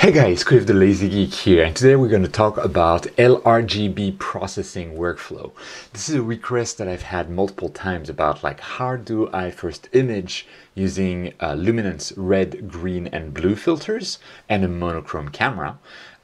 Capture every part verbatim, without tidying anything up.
Hey guys, Cuiv the Lazy Geek here, and today we're going to talk about L R G B processing workflow. This is a request that I've had multiple times about, like, how do I first image using uh, luminance red, green and blue filters and a monochrome camera,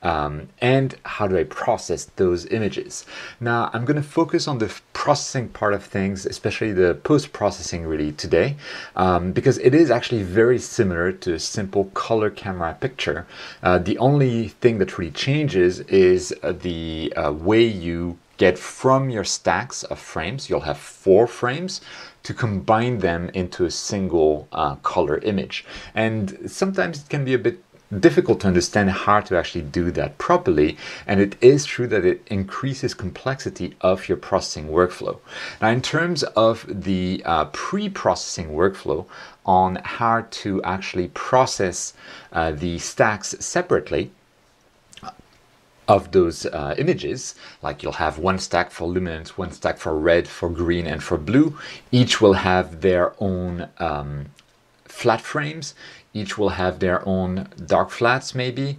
um, and how do I process those images. Now I'm going to focus on the processing part of things, especially the post-processing really today, um, because it is actually very similar to a simple color camera picture. Uh, the only thing that really changes is uh, the uh, way you get from your stacks of frames. You'll have four frames to combine them into a single uh, color image. And sometimes it can be a bit difficult to understand how to actually do that properly, and it is true that it increases complexity of your processing workflow. Now, in terms of the uh, pre-processing workflow on how to actually process uh, the stacks separately of those uh, images, like you'll have one stack for luminance, one stack for red, for green and for blue. Each will have their own um, flat frames. Each will have their own dark flats, maybe.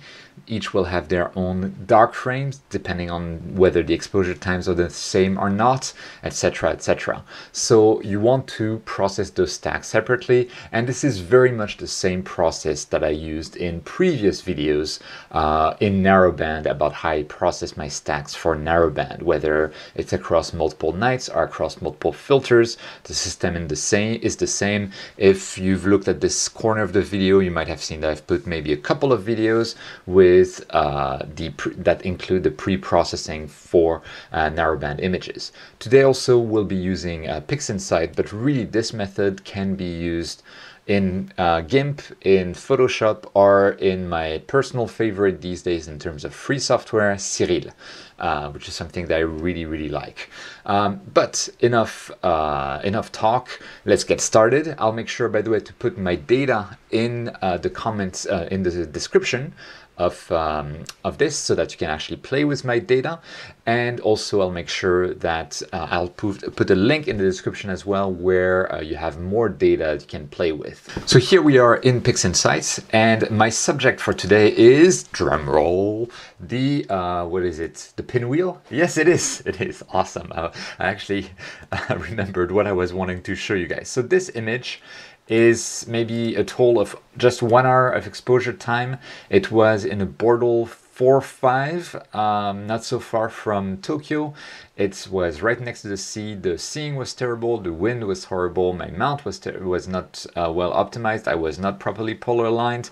Each will have their own dark frames, depending on whether the exposure times are the same or not, et cetera, et cetera. So you want to process those stacks separately, and this is very much the same process that I used in previous videos uh, in narrowband about how I process my stacks for narrowband, whether it's across multiple nights or across multiple filters. The system in the same is the same. If you've looked at this corner of the video, you might have seen that I've put maybe a couple of videos with uh, the pre that include the pre-processing for uh, narrowband images. Today also we'll be using uh, PixInsight, but really this method can be used in uh, GIMP, in Photoshop, or in my personal favorite these days in terms of free software, Siril, uh, which is something that I really, really like. Um, but enough, uh, enough talk, let's get started. I'll make sure, by the way, to put my data in uh, the comments, uh, in the description of, um, of this, so that you can actually play with my data. And also I'll make sure that uh, I'll put, put a link in the description as well, where uh, you have more data that you can play with. So here we are in PixInsight, and my subject for today is, drumroll, the, uh, what is it? The pinwheel? Yes, it is. It is awesome. Uh, I actually uh, remembered what I was wanting to show you guys. So this image is maybe a total of just one hour of exposure time. It was in a Bordeaux four five, um, not so far from Tokyo. It was right next to the sea. The seeing was terrible, the wind was horrible, my mount was, was not uh, well optimized, I was not properly polar aligned.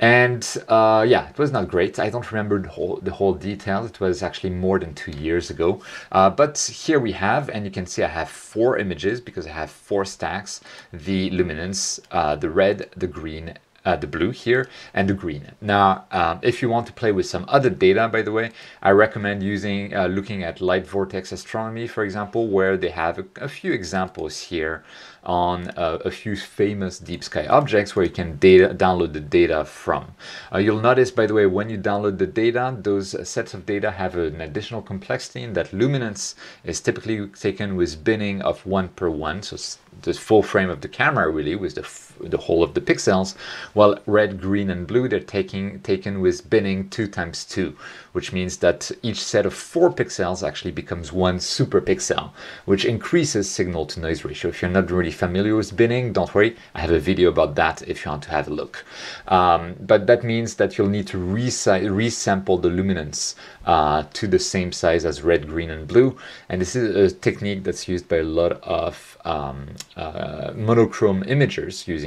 And uh, yeah, it was not great. I don't remember the whole, the whole detail. It was actually more than two years ago. Uh, but here we have, and you can see I have four images because I have four stacks, the luminance, uh, the red, the green, Uh, the blue here, and the green. Now, um, if you want to play with some other data, by the way, I recommend using uh, looking at Light Vortex Astronomy, for example, where they have a, a few examples here on uh, a few famous deep sky objects where you can data download the data from. Uh, you'll notice, by the way, when you download the data, those sets of data have an additional complexity in that luminance is typically taken with binning of one per one, so the full frame of the camera really, with the f the whole of the pixels, while red, green and blue, they're taking, taken with binning two times two, which means that each set of four pixels actually becomes one super pixel, which increases signal to noise ratio. If you're not really familiar with binning, don't worry, I have a video about that if you want to have a look. Um, but that means that you'll need to resample the luminance uh, to the same size as red, green and blue. And this is a technique that's used by a lot of um, uh, monochrome imagers using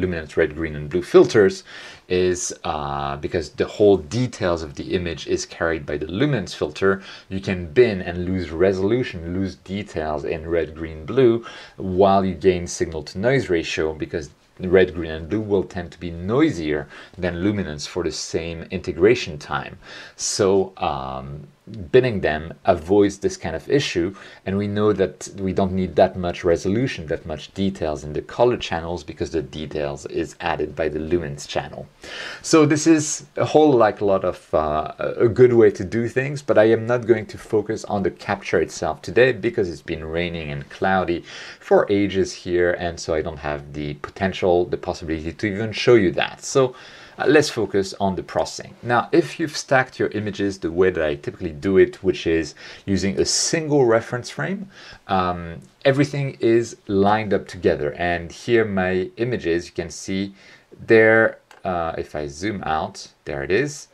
luminance red, green and blue filters, is uh, because the whole details of the image is carried by the luminance filter. You can bin and lose resolution, lose details in red, green, blue, while you gain signal to noise ratio, because red, green and blue will tend to be noisier than luminance for the same integration time. So um, binning them avoids this kind of issue, and we know that we don't need that much resolution, that much details in the color channels, because the details is added by the luminance channel. So this is a whole like lot of uh, a good way to do things, but I am not going to focus on the capture itself today because it's been raining and cloudy for ages here, and so I don't have the potential, the possibility to even show you that. So Uh, let's focus on the processing. Now, if you've stacked your images the way that I typically do it, which is using a single reference frame, um, everything is lined up together. And here my images, you can see there, uh, if I zoom out, there it is.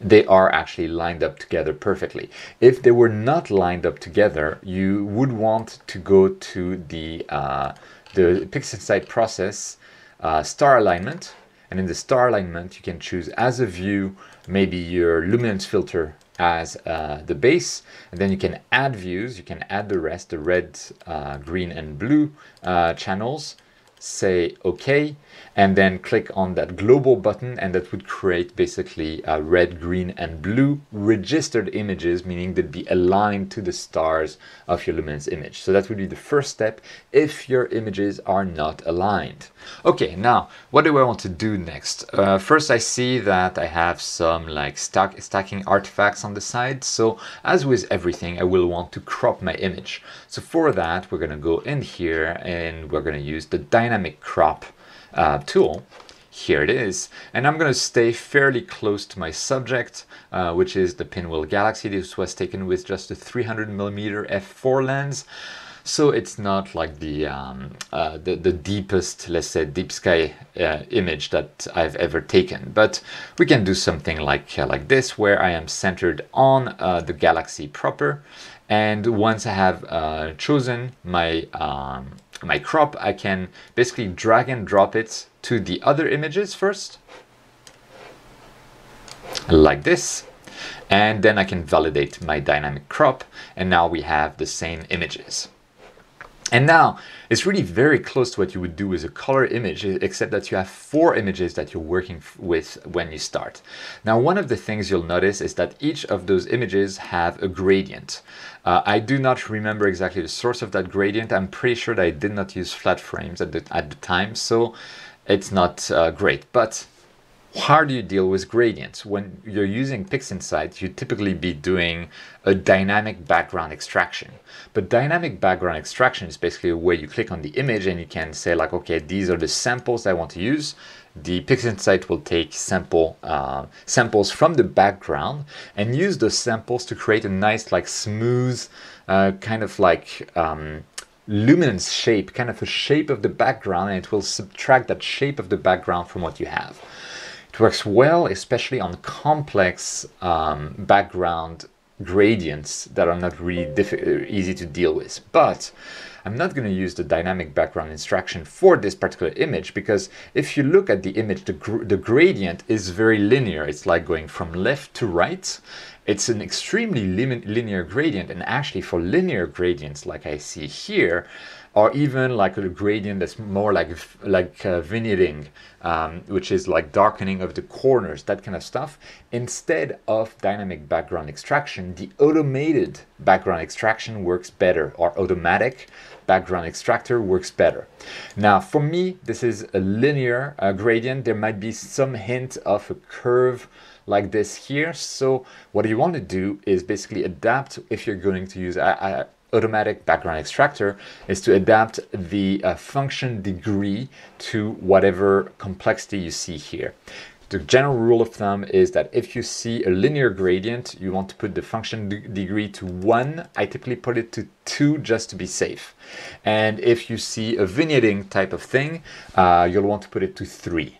They are actually lined up together perfectly. If they were not lined up together, you would want to go to the, uh, the PixInsight process, uh, star alignment. And in the star alignment, you can choose as a view, maybe your luminance filter as uh, the base, and then you can add views. You can add the rest, the red, uh, green, and blue uh, channels. Say OK, and then click on that global button, and that would create basically uh, red, green, and blue registered images, meaning they'd be aligned to the stars of your luminance image. So that would be the first step if your images are not aligned. Okay, now what do I want to do next? Uh, first, I see that I have some like stack, stacking artifacts on the side. So as with everything, I will want to crop my image. So for that, we're going to go in here and we're going to use the dynamic Dynamic crop uh, tool. Here it is, and I'm going to stay fairly close to my subject, uh, which is the Pinwheel Galaxy. This was taken with just a three hundred millimeter f four lens, so it's not like the um, uh, the, the deepest, let's say, deep sky uh, image that I've ever taken. But we can do something like uh, like this, where I am centered on uh, the galaxy proper, and once I have uh, chosen my um, my crop, I can basically drag and drop it to the other images first, like this, and then I can validate my dynamic crop, and now we have the same images. And now it's really very close to what you would do with a color image, except that you have four images that you're working with when you start. Now, one of the things you'll notice is that each of those images have a gradient. Uh, I do not remember exactly the source of that gradient. I'm pretty sure that I did not use flat frames at the, at the time, so it's not uh, great. But how do you deal with gradients? When you're using PixInsight, you typically be doing a dynamic background extraction. But dynamic background extraction is basically where you click on the image and you can say like, okay, these are the samples I want to use. The PixInsight will take sample uh, samples from the background and use those samples to create a nice, like smooth, uh, kind of like um, luminance shape, kind of a shape of the background, and it will subtract that shape of the background from what you have. It works well, especially on complex um, background gradients that are not really easy to deal with. But I'm not going to use the dynamic background instruction for this particular image, because if you look at the image, the, gr the gradient is very linear. It's like going from left to right. It's an extremely linear gradient, and actually for linear gradients like I see here, or even like a gradient that's more like like uh, vignetting, um, which is like darkening of the corners, that kind of stuff. Instead of dynamic background extraction, the automated background extraction works better, or automatic background extractor works better. Now, for me, this is a linear uh, gradient. There might be some hint of a curve like this here. So what you want to do is basically adapt, if you're going to use a, a automatic background extractor, is to adapt the uh, function degree to whatever complexity you see here. The general rule of thumb is that if you see a linear gradient, you want to put the function de degree to one. I typically put it to two just to be safe. And if you see a vignetting type of thing, uh, you'll want to put it to three.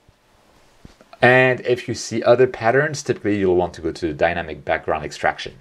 And if you see other patterns, typically you'll want to go to the dynamic background extraction.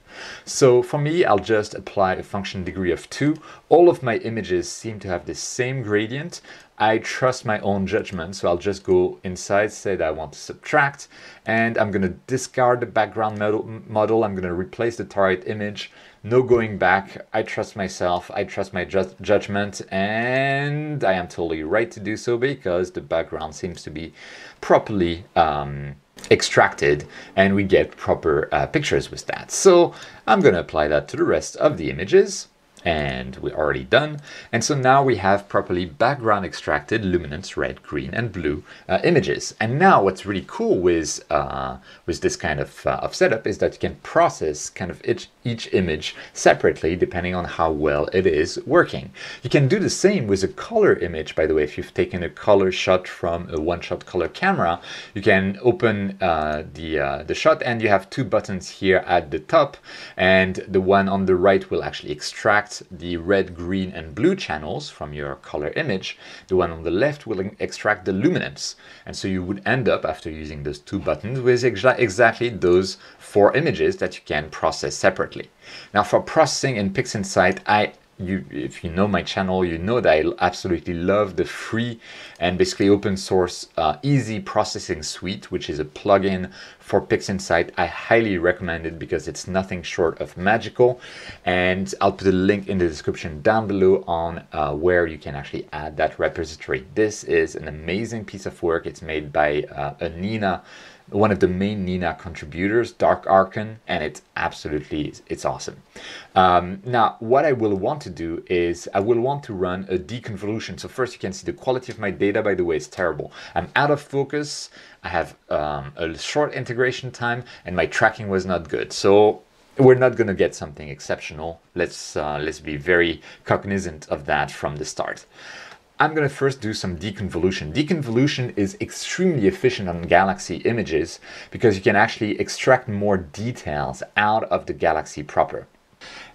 So for me, I'll just apply a function degree of two. All of my images seem to have the same gradient. I trust my own judgment, so I'll just go inside, say that I want to subtract, and I'm going to discard the background model. I'm going to replace the target image. No going back. I trust myself. I trust my ju judgment, and I am totally right to do so, because the background seems to be properly um, extracted, and we get proper uh, pictures with that. So I'm going to apply that to the rest of the images. And we're already done. And so now we have properly background extracted luminance, red, green, and blue uh, images. And now what's really cool with, uh, with this kind of, uh, of setup is that you can process kind of each, each image separately depending on how well it is working. You can do the same with a color image, by the way. If you've taken a color shot from a one-shot color camera, you can open uh, the, uh, the shot, and you have two buttons here at the top. And the one on the right will actually extract the red, green, and blue channels from your color image. The one on the left will extract the luminance. And so you would end up, after using those two buttons, with exa exactly those four images that you can process separately. Now, for processing in PixInsight, I You, if you know my channel, you know that I absolutely love the free and basically open source uh, Easy Processing Suite, which is a plugin for PixInsight. I highly recommend it because it's nothing short of magical. And I'll put a link in the description down below on uh, where you can actually add that repository. This is an amazing piece of work. It's made by uh, a Nina, one of the main Nina contributors, Dark Arkan, and it's absolutely, it's awesome. Um, now, what I will want to do is I will want to run a deconvolution. So first you can see the quality of my data, by the way, is terrible. I'm out of focus, I have um, a short integration time, and my tracking was not good. So we're not going to get something exceptional. Let's, uh, let's be very cognizant of that from the start. I'm going to first do some deconvolution. Deconvolution is extremely efficient on galaxy images because you can actually extract more details out of the galaxy proper.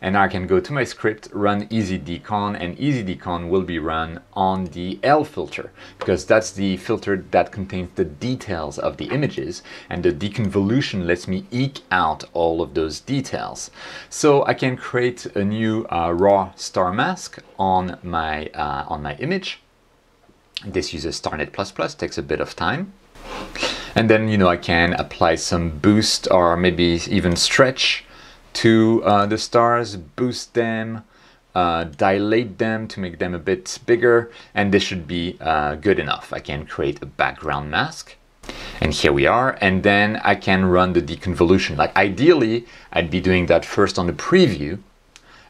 And now I can go to my script, run Easy Decon, and Easy Decon will be run on the L filter because that's the filter that contains the details of the images, and the deconvolution lets me eke out all of those details. So I can create a new uh, raw star mask on my, uh, on my image. This uses Starnet plus plus, takes a bit of time. And then, you know, I can apply some boost or maybe even stretch to uh, the stars, boost them, uh, dilate them to make them a bit bigger, and this should be uh, good enough. I can create a background mask, and here we are, and then I can run the deconvolution. Like, ideally, I'd be doing that first on the preview,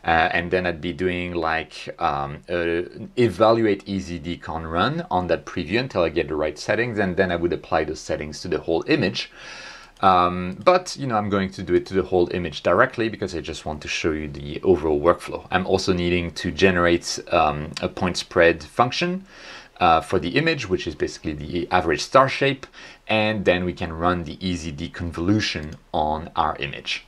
Uh, and then I'd be doing like um, uh, evaluate Easy Decon run on that preview until I get the right settings, and then I would apply those settings to the whole image. Um, but, you know, I'm going to do it to the whole image directly because I just want to show you the overall workflow. I'm also needing to generate um, a point spread function uh, for the image, which is basically the average star shape, and then we can run the Easy Deconvolution on our image.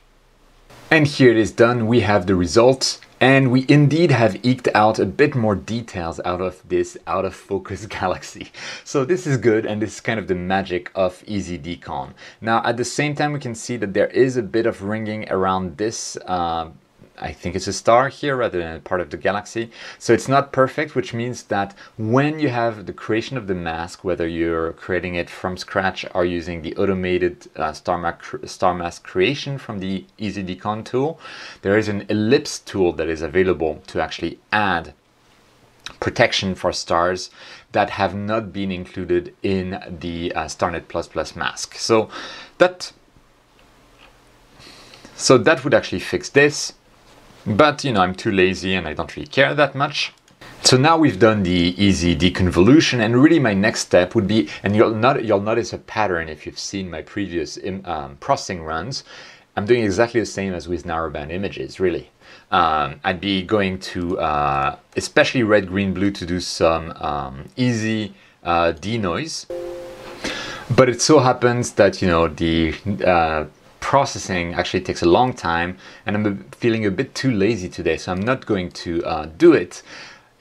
And here it is done. We have the result, and we indeed have eked out a bit more details out of this out-of-focus galaxy. So this is good, and this is kind of the magic of Easy Decon. Now, at the same time, we can see that there is a bit of ringing around this. Uh, I think it's a star here rather than a part of the galaxy. So it's not perfect, which means that when you have the creation of the mask, whether you're creating it from scratch or using the automated uh, star, ma star mask creation from the Easy Decon tool, there is an ellipse tool that is available to actually add protection for stars that have not been included in the uh, Starnet plus plus mask. So that, so that would actually fix this. But, you know, I'm too lazy and I don't really care that much. So now we've done the Easy Deconvolution, and really my next step would be, and you'll, not, you'll notice a pattern if you've seen my previous um, processing runs, I'm doing exactly the same as with narrowband images, really. Um, I'd be going to, uh, especially red, green, blue, to do some um, easy uh, denoise. But it so happens that, you know, the uh, processing actually takes a long time, and I'm feeling a bit too lazy today, so I'm not going to uh, do it.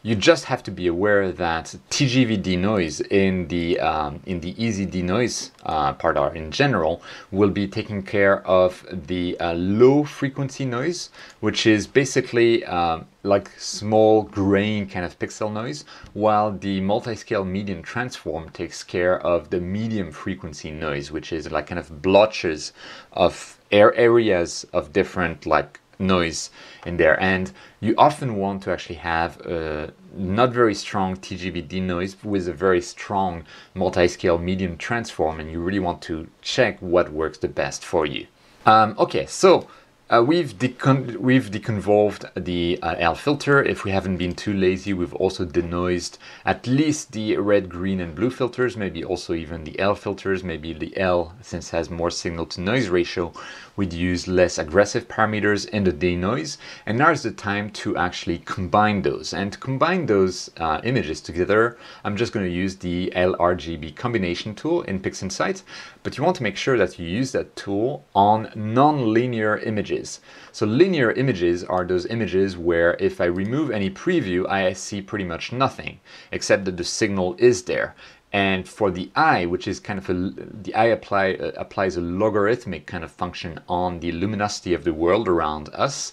You just have to be aware that T G V D noise in the um, in the Easy Denoise uh, part, or in general, will be taking care of the uh, low frequency noise, which is basically um, like small grain kind of pixel noise, while the multi-scale medium transform takes care of the medium frequency noise, which is like kind of blotches of air areas of different like noise in there. And you often want to actually have a not very strong T G V D noise with a very strong multi-scale medium transform, and you really want to check what works the best for you. Um, okay, so Uh, we've, decon we've deconvolved the uh, L filter. If we haven't been too lazy, we've also denoised at least the red, green and blue filters, maybe also even the L filters. Maybe the L, since it has more signal to noise ratio, we'd use less aggressive parameters in the denoise. And now's the time to actually combine those. And to combine those uh, images together, I'm just going to use the L R G B combination tool in PixInsight. But you want to make sure that you use that tool on non-linear images. So linear images are those images where if I remove any preview, I see pretty much nothing, except that the signal is there. And for the eye, which is kind of a, the eye apply, uh, applies a logarithmic kind of function on the luminosity of the world around us,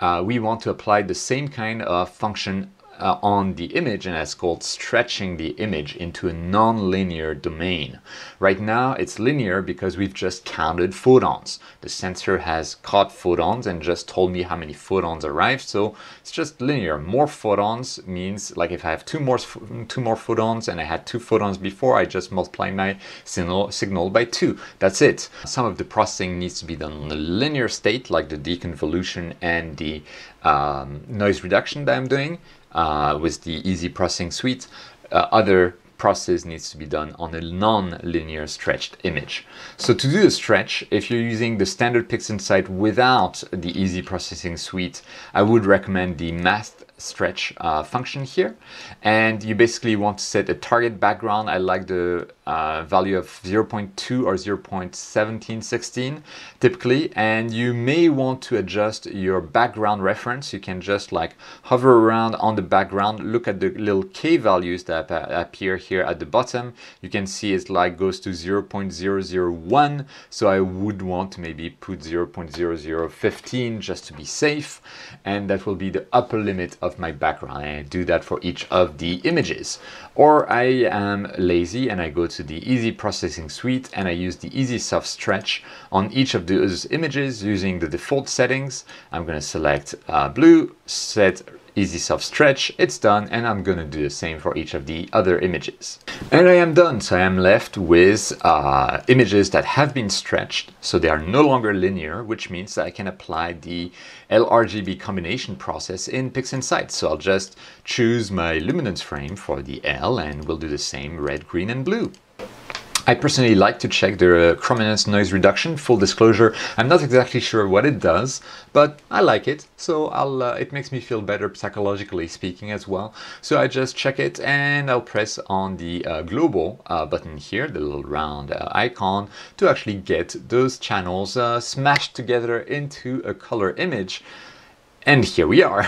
uh, we want to apply the same kind of function Uh, on the image, and that's called stretching the image into a non-linear domain. Right now it's linear because we've just counted photons. The sensor has caught photons and just told me how many photons arrived, so it's just linear. More photons means, like, if I have two more two more photons and I had two photons before, I just multiply my signal, signal by two. That's it. Some of the processing needs to be done in the linear state, like the deconvolution and the um, noise reduction that I'm doing Uh, with the Easy Processing Suite. Uh, other process needs to be done on a non-linear stretched image. So to do the stretch, if you're using the standard PixInsight without the Easy Processing Suite, I would recommend the math stretch uh, function here. And you basically want to set a target background. I like the uh, value of zero point two or zero point one seven one six typically, and you may want to adjust your background reference. You can just like hover around on the background, look at the little K values that appear here at the bottom. You can see it's like goes to zero point zero zero one, so I would want to maybe put zero point zero zero one five just to be safe, and that will be the upper limit of my background. I do that for each of the images. Or I am lazy and I go to the Easy Processing Suite and I use the Easy Soft Stretch on each of those images using the default settings. I'm going to select uh, blue, set Easy Soft Stretch, it's done, and I'm going to do the same for each of the other images. And I am done, so I am left with uh, images that have been stretched, so they are no longer linear, which means that I can apply the L R G B combination process in PixInsight. So I'll just choose my luminance frame for the L, and we'll do the same red, green, and blue. I personally like to check the uh, chrominance noise reduction. Full disclosure, I'm not exactly sure what it does, but I like it, so I'll, uh, it makes me feel better psychologically speaking as well. So I just check it and I'll press on the uh, global uh, button here, the little round uh, icon, to actually get those channels uh, smashed together into a color image. And here we are.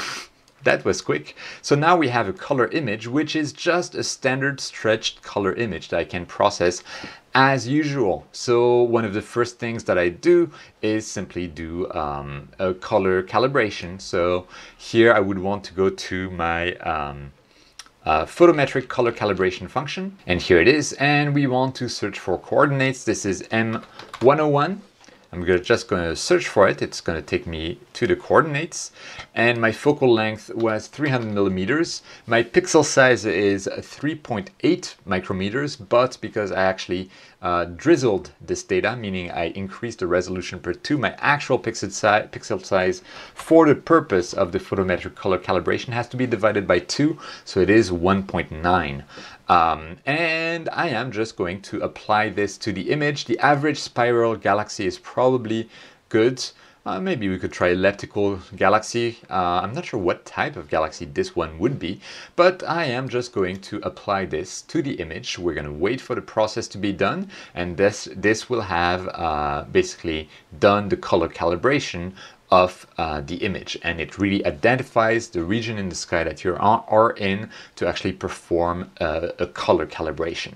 That was quick. So now we have a color image, which is just a standard stretched color image that I can process as usual. So one of the first things that I do is simply do um, a color calibration. So here I would want to go to my um, Uh, photometric color calibration function. And here it is. And we want to search for coordinates. This is M one oh one. I'm gonna, just going to search for it. It's going to take me to the coordinates. And my focal length was three hundred millimeters. My pixel size is three point eight micrometers, but because I actually uh, drizzled this data, meaning I increased the resolution per two, my actual pixel, si pixel size for the purpose of the photometric color calibration has to be divided by two, so it is one point nine. Um, and I am just going to apply this to the image. The average spiral galaxy is probably good. Uh, maybe we could try elliptical galaxy. Uh, I'm not sure what type of galaxy this one would be, but I am just going to apply this to the image. We're going to wait for the process to be done, and this, this will have uh, basically done the color calibration of uh, the image, and it really identifies the region in the sky that you are in to actually perform uh, a color calibration.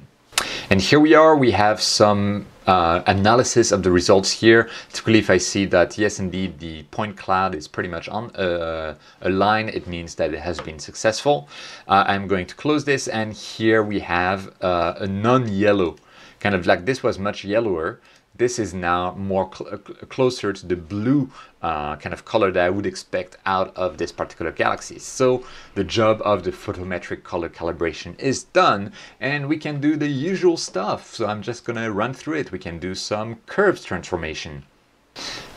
And here we are, we have some uh, analysis of the results here. Typically, if I see that, yes, indeed, the point cloud is pretty much on uh, a line, it means that it has been successful. Uh, I'm going to close this, and here we have uh, a non-yellow, kind of like this was much yellower. This is now more cl closer to the blue uh, kind of color that I would expect out of this particular galaxy. So the job of the photometric color calibration is done, and we can do the usual stuff. So I'm just gonna run through it. We can do some curves transformation.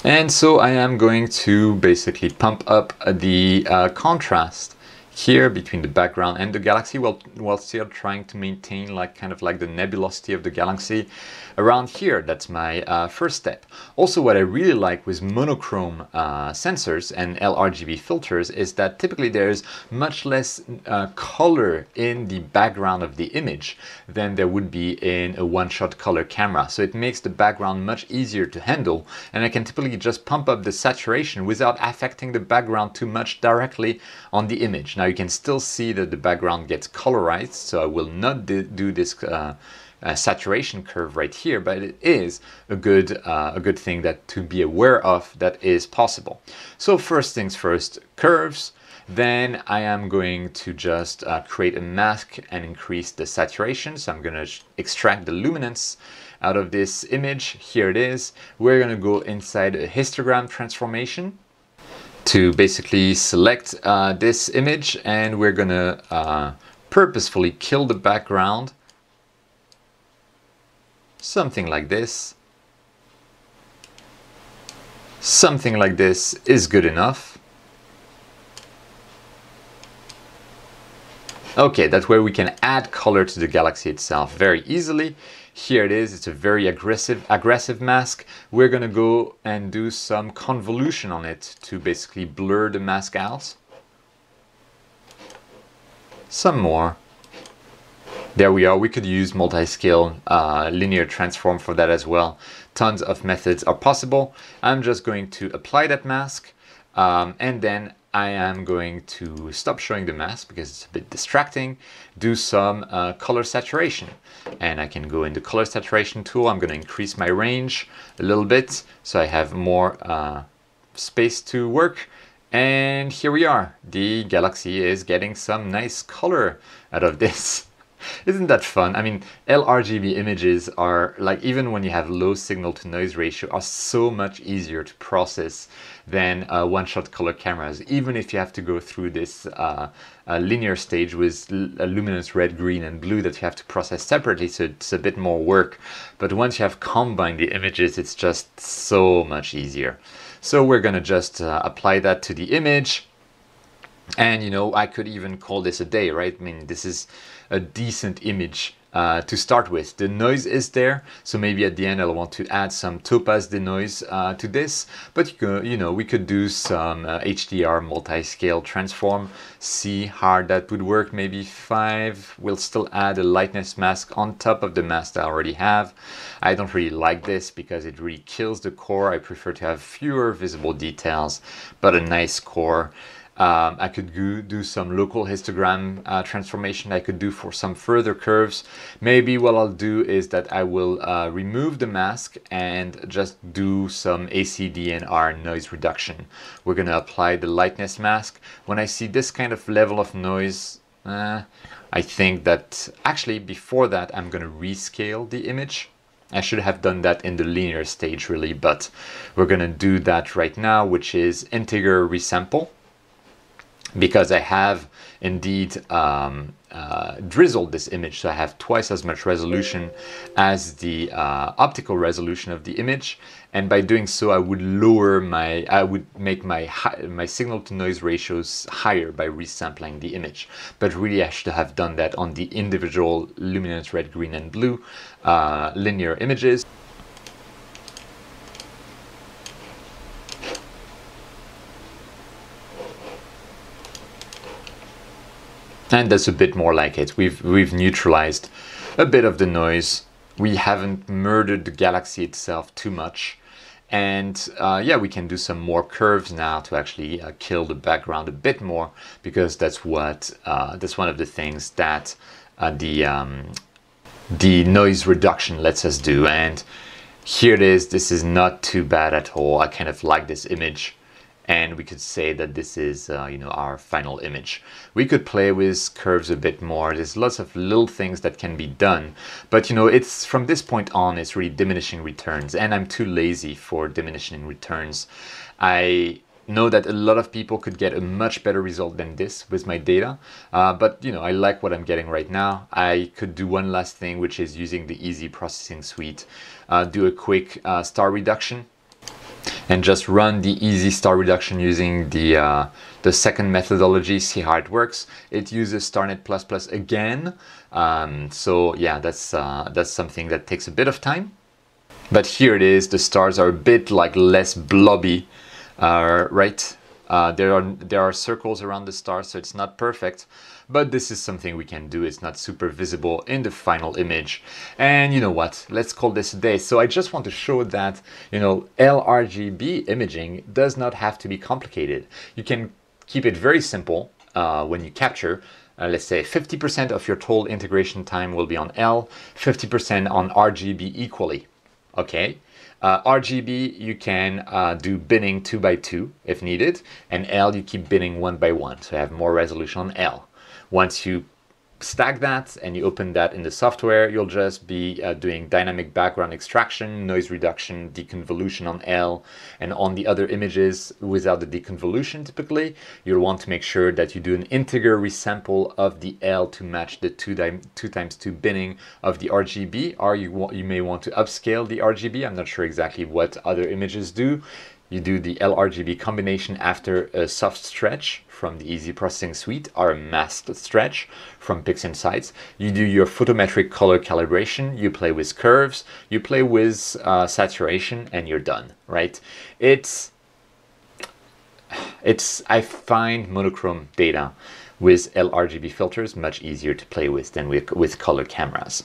And so I am going to basically pump up the uh, contrast here between the background and the galaxy, while, while still trying to maintain like kind of like the nebulosity of the galaxy around here. That's my uh, first step. Also, what I really like with monochrome uh, sensors and L R G B filters is that typically there is much less uh, color in the background of the image than there would be in a one-shot color camera. So it makes the background much easier to handle, and I can typically just pump up the saturation without affecting the background too much directly on the image. Now, you can still see that the background gets colorized, so I will not do this uh, uh, saturation curve right here, but it is a good uh, a good thing that to be aware of that is possible. So first things first, curves. Then I am going to just uh, create a mask and increase the saturation. So I'm going to extract the luminance out of this image. Here it is. We're going to go inside a histogram transformation to basically select uh, this image, and we're gonna uh, purposefully kill the background. Something like this. Something like this is good enough. Okay, that way we can add color to the galaxy itself very easily. Here it is, it's a very aggressive aggressive mask. We're gonna go and do some convolution on it to basically blur the mask out. Some more. There we are. We could use multi-scale uh, linear transform for that as well. Tons of methods are possible. I'm just going to apply that mask, um, and then I am going to stop showing the mask because it's a bit distracting, do some uh, color saturation. And I can go into color saturation tool. I'm going to increase my range a little bit so I have more uh, space to work. And here we are. The galaxy is getting some nice color out of this. Isn't that fun? I mean, L R G B images are, like, even when you have low signal to noise ratio, are so much easier to process than uh, one-shot color cameras, even if you have to go through this uh, uh, linear stage with luminance red, green, and blue that you have to process separately, so it's a bit more work. But once you have combined the images, it's just so much easier. So we're gonna just uh, apply that to the image. And, you know, I could even call this a day, right? I mean, this is a decent image uh, to start with. The noise is there, so maybe at the end I'll want to add some topaz denoise uh, to this. But, you know, we could do some uh, H D R multi-scale transform, see how that would work, maybe five. We'll still add a lightness mask on top of the mask that I already have. I don't really like this because it really kills the core. I prefer to have fewer visible details, but a nice core. Um, I could go, do some local histogram uh, transformation I could do for some further curves. Maybe what I'll do is that I will uh, remove the mask and just do some A C D N R noise reduction. We're going to apply the lightness mask. When I see this kind of level of noise, uh, I think that actually before that I'm going to rescale the image. I should have done that in the linear stage really, but we're going to do that right now, which is integer resample. Because I have indeed um, uh, drizzled this image, so I have twice as much resolution as the uh, optical resolution of the image, and by doing so, I would lower my, I would make my high, my signal-to-noise ratios higher by resampling the image. But really, I should have done that on the individual luminance red, green, and blue uh, linear images. And that's a bit more like it. We've, we've neutralized a bit of the noise. We haven't murdered the galaxy itself too much. And uh, yeah, we can do some more curves now to actually uh, kill the background a bit more, because that's what uh, that's one of the things that uh, the, um, the noise reduction lets us do. And here it is. This is not too bad at all. I kind of like this image. And we could say that this is, uh, you know, our final image. We could play with curves a bit more. There's lots of little things that can be done. But, you know, it's from this point on, it's really diminishing returns. And I'm too lazy for diminishing returns. I know that a lot of people could get a much better result than this with my data. Uh, but, you know, I like what I'm getting right now. I could do one last thing, which is using the Easy Processing Suite. Uh, do a quick uh, star reduction. and just run the easy star reduction using the uh, the second methodology, see how it works. It uses Starnet++ again, um, so yeah, that's uh, that's something that takes a bit of time. But here it is, the stars are a bit like less blobby, uh, right? Uh, there are there are circles around the stars, so it's not perfect, but this is something we can do. It's not super visible in the final image. And you know what? Let's call this a day. So I just want to show that, you know, L R G B imaging does not have to be complicated. You can keep it very simple uh, when you capture. Uh, let's say fifty percent of your total integration time will be on L, fifty percent on R G B equally. Okay. Uh, R G B, you can uh, do binning two by two if needed, and L, you keep binning one by one, so you have more resolution on L. Once you stack that and you open that in the software, you'll just be uh, doing dynamic background extraction, noise reduction, deconvolution on L, and on the other images without the deconvolution typically, you'll want to make sure that you do an integer resample of the L to match the two, two times two binning of the R G B, or you, you may want to upscale the R G B. I'm not sure exactly what other images do. You do the L R G B combination after a soft stretch from the Easy Processing Suite or a masked stretch from PixInsight. You do your photometric color calibration, you play with curves, you play with uh, saturation, and you're done, right? It's, it's, I find monochrome data with L R G B filters much easier to play with than with, with color cameras.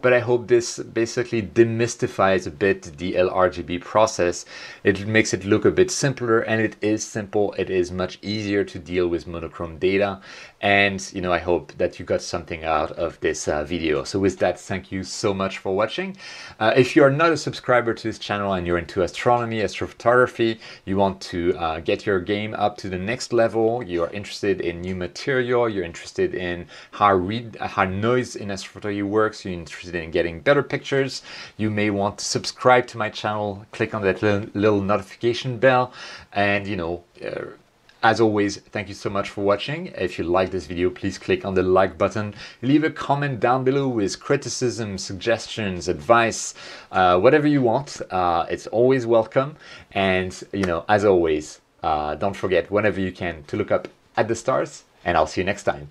But I hope this basically demystifies a bit the L R G B process. It makes it look a bit simpler, and it is simple. It is much easier to deal with monochrome data. And, you know, I hope that you got something out of this uh, video. So with that, thank you so much for watching. Uh, if you are not a subscriber to this channel and you're into astronomy, astrophotography, you want to uh, get your game up to the next level, you are interested in new material, you're interested in how, read, how noise in astrophotography works, you're interested in getting better pictures, you may want to subscribe to my channel, click on that little, little notification bell, and you know, uh, as always, thank you so much for watching. If you like this video, please click on the like button, leave a comment down below with criticism, suggestions, advice, uh, whatever you want. Uh, it's always welcome, and you know, as always, uh, don't forget whenever you can to look up at the stars, and I'll see you next time.